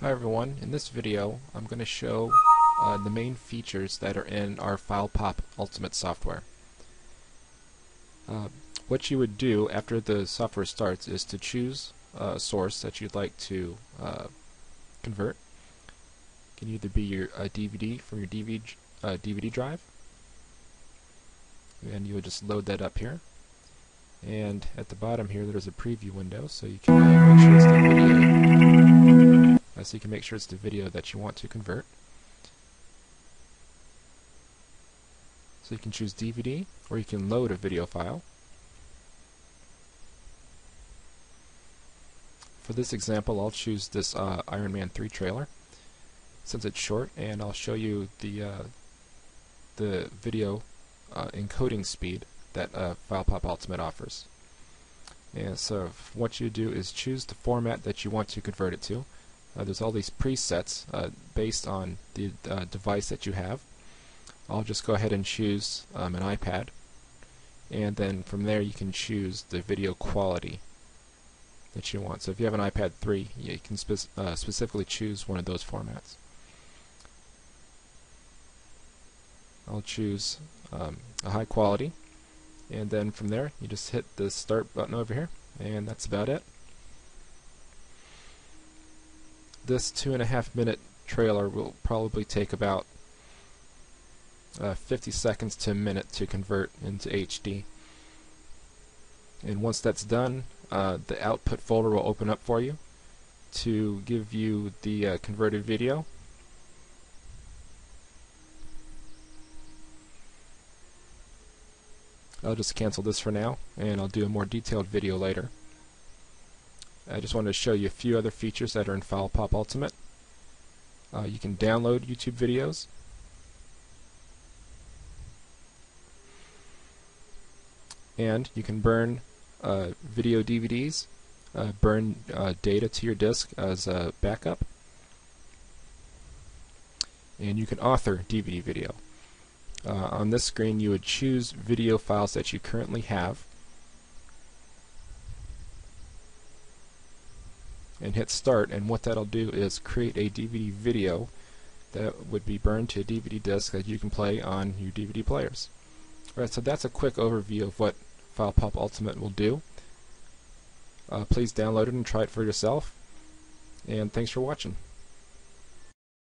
Hi everyone, in this video I'm going to show the main features that are in our FilePop Ultimate software. What you would do after the software starts is to choose a source that you'd like to convert. It can either be your DVD from your DVD drive, and you would just load that up here. And at the bottom here there's a preview window, so you can make sure it's the video. So you can make sure it's the video that you want to convert. So you can choose DVD, or you can load a video file. For this example, I'll choose this Iron Man 3 trailer, since it's short, and I'll show you the video encoding speed that FilePop Ultimate offers. And so what you do is choose the format that you want to convert it to. There's all these presets based on the device that you have. I'll just go ahead and choose an iPad, and then from there you can choose the video quality that you want. So if you have an iPad 3, you can specifically choose one of those formats. I'll choose a high quality, and then from there you just hit the start button over here, and that's about it. This 2.5-minute trailer will probably take about 50 seconds to a minute to convert into HD. And once that's done, the output folder will open up for you to give you the converted video. I'll just cancel this for now, and I'll do a more detailed video later. I just wanted to show you a few other features that are in FilePop Ultimate. You can download YouTube videos. And you can burn video DVDs, burn data to your disk as a backup. And you can author DVD video. On this screen you would choose video files that you currently have, and hit start, and what that'll do is create a DVD video that would be burned to a DVD disc that you can play on your DVD players. Alright, so that's a quick overview of what FilePop Ultimate will do. Please download it and try it for yourself, and thanks for watching.